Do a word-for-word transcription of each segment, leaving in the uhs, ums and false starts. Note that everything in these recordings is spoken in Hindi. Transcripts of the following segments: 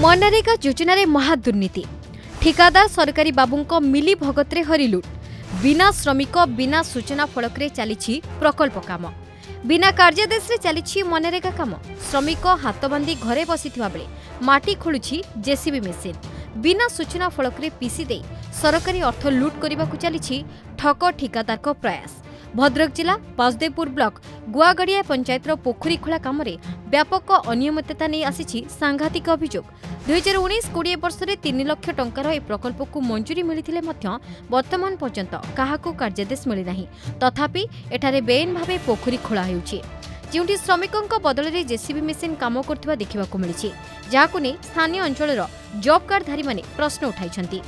मनरेगा योजन महादुर्नीति ठिकादार सरकारी बाबूों मिली भगतरे हरिलुट बिना श्रमिक बिना सूचना फलक चली प्रकल्प काम बिना कार्यादेश चली मनरेगा काम श्रमिक हाथ बांधि घरे बसी बेले माटी खोलुछि जेसीबी मेसीन बिना सूचना फलक पीसी दे सरकारी अर्थ लुट करने को चली ठक ठिकादार प्रयास। भद्रक जिला बासुदेवपुर ब्लॉक गुआगड़िया पंचायतर पोखरी खोला काम में व्यापक अनियमितता नहीं आसी सांघातिक अभियोग। दुईार उन्नीस कोड़े वर्ष में तीन लाख टंकार ए प्रकल्प को मंजूरी मिलते बर्तमान पर्यंत क्या कार्यादेश मिलना तथापि एठारे बेआईन भावे पोखरी खोला होउछि जोठी श्रमिकों बदल में जेसीबी मेसीन काम करथिबा देखिबाकु मिलिछि जहाकु नै स्थानीय अंचल जॉब कार्डधारी माने प्रश्न उठाइछन्ति।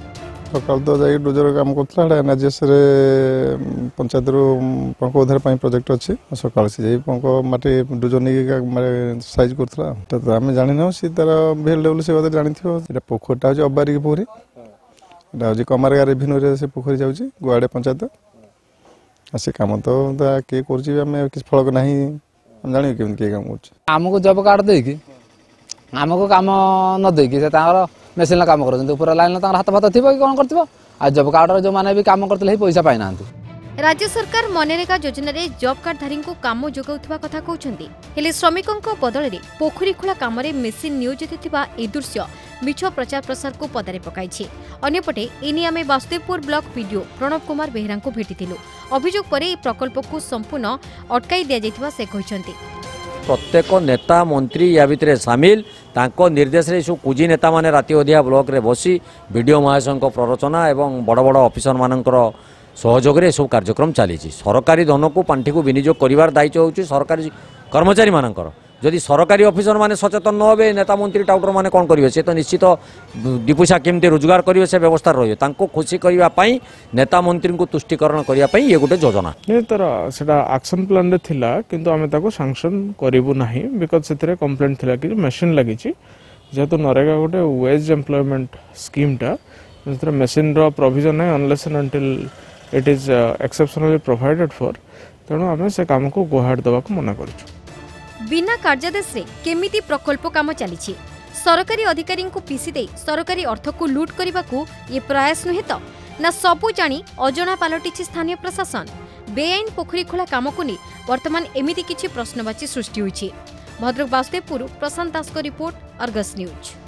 सरकार तो जाए डोजर काम करता एनआरजीएस पंचायत रू पंख उधार प्रोजेक्ट अच्छी सका से पंख माटी डोजर नहीं सैज कर आम जाना सी तार भेल लेवल से बात जाना पोखरीटा हो अबारिक पोखरी यहाँ हूँ कमारगा रेभेन्यू से पोखरी जाऊँगी गुआड़े पंचायत से कम तो किए करें किसी फलक ना जान किए कम कर जब कार्ड देखिए आम को कम न देखिए मेसीन कम कर लाइन हाथ भात थी कौन कर जब कार्ड जो मैंने भी कम करते पैसा पाई ना। राज्य सरकार मनरेगा योजन जॉब कार्डधारी कम जोगाउथिबा कथा कहउछन्ति हेले श्रमिकों बदल में पोखरी खोला कम मेसीन नियोजित ए दृश्य मिछ प्रचार प्रसार को पदारे पकाई। अन्यपटे एने आम बासुदेवपुर ब्लॉक विडीओ प्रणव कुमार बेहरा को भेटीलु अभियोग पर प्रकल्प को संपूर्ण अटकाई दि जाइथिबा से कहछन्ति। प्रत्येक नेता मंत्री या भितर सामिल तांको निर्देश रे सु कुजी नेता माने राती ओदिया ब्लॉक रे बसी वीडियो महाशय प्ररचना एवं बड़ बड़ ऑफिसर मानकर सहयोग रे सब कार्यक्रम चली सरकारी धन को पांठी को विनियोग कर दायित्व होउची सरकारी कर्मचारी मानकर। जदि सरकारी ऑफिसर माने सचेतन न होबे नेता मंत्री टाउटर माने कोन करिवे से तो निश्चित दिपुसा केमते रोजगार करिवे से व्यवस्था रहियो तांको खुशी करिवा पई नेता मंत्री को तुष्टिकरण करिवा पई ये गोटे योजना ने तरा सेटा एक्शन प्लान रे थिला किंतु आमे ताको सैंक्शन करिवु नाही बिकज सेतरे कंप्लेंट थिला कि मशीन लागिची जेतु नरेगा गोटे वेज एम्प्लॉयमेंट स्कीम टा सेतरे मशीन रो प्रोविजन नाही unless and until it is exceptionally provided for तणो आमे से काम को गोहाड दवा को मना करछु। बिना कार्यादेश केमिति प्रकल्प काम चली सरकारी अधिकारी पीसी दे सरकारी अर्थ को लुट करने को ये प्रयास नुहे तो ना सबू जाणी अजना पलटि स्थानीय प्रशासन बेआईन पोखरी खोला काम को नहीं वर्तमान एमिति किछि प्रश्नवाची सृष्टि होइछि। भद्रक बासुदेवपुर प्रशांत दास को रिपोर्ट आर्गस न्यूज।